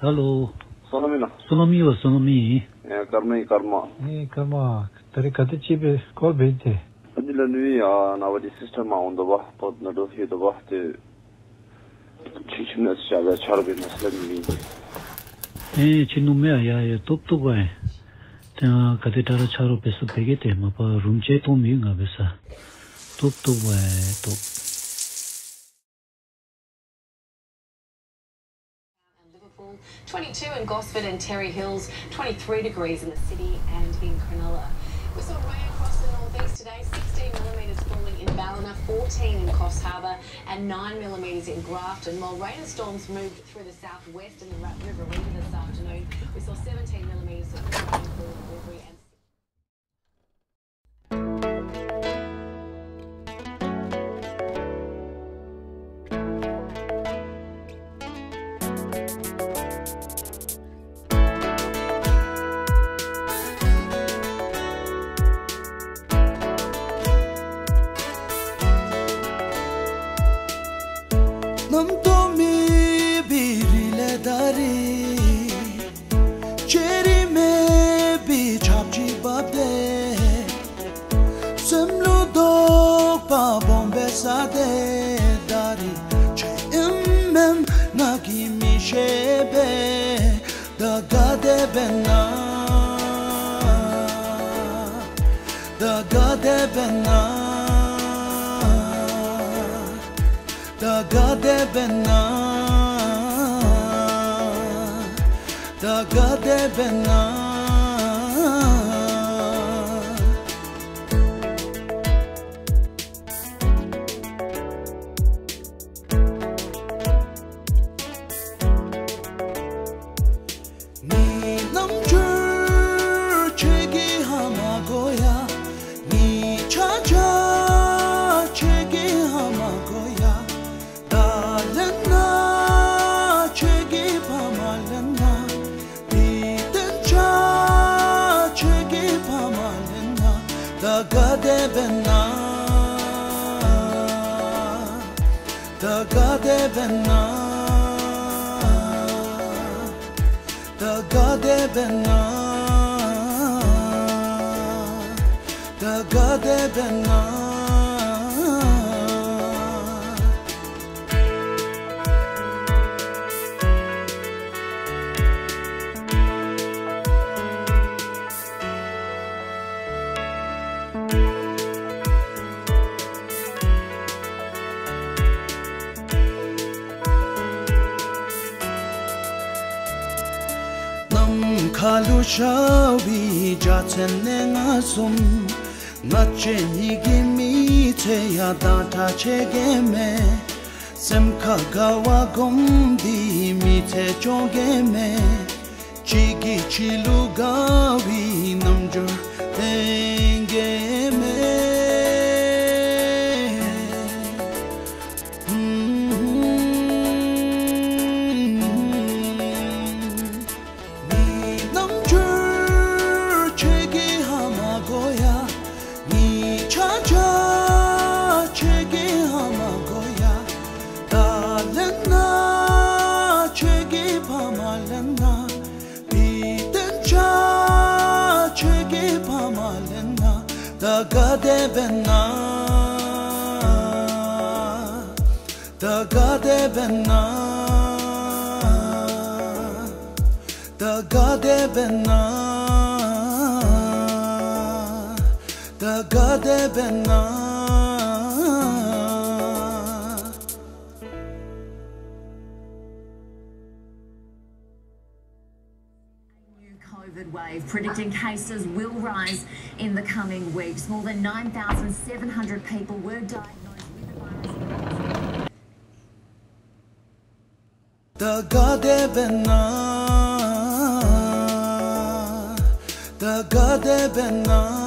Hello. Sunami or Sunami? Karma. Karma. Tarikati chip is called Bente. Adila Nui are now the system on the Wah, but not of the Wah to Chichinus Java Charbin assembly. Chinumea, top to way. Katitara Charo Pesu Pegate, Mapa Rumcheto Minga Vesa. Top to way, top. Liverpool, 22 in Gosford and Terry Hills, 23 degrees in the city and in Cronulla. We saw rain across the northeast today, 16 millimetres falling in Ballina, 14 in Coffs Harbour and 9 millimetres in Grafton, while rain and storms moved through the southwest and the River Reeder this afternoon. We saw 17 millimetres of rain fall in Albury and Shawi jatsen nenasum nacheni gimi te ya data chegeme semka gawa gomdi mi te chogeme chigi chilugawi namjur tengeme. The Gade Bena, the Gade Bena, the Gade Bena. Predicting cases will rise in the coming weeks. More than 9,700 people were diagnosed with the virus. The Gade Bena, the Gade Bena.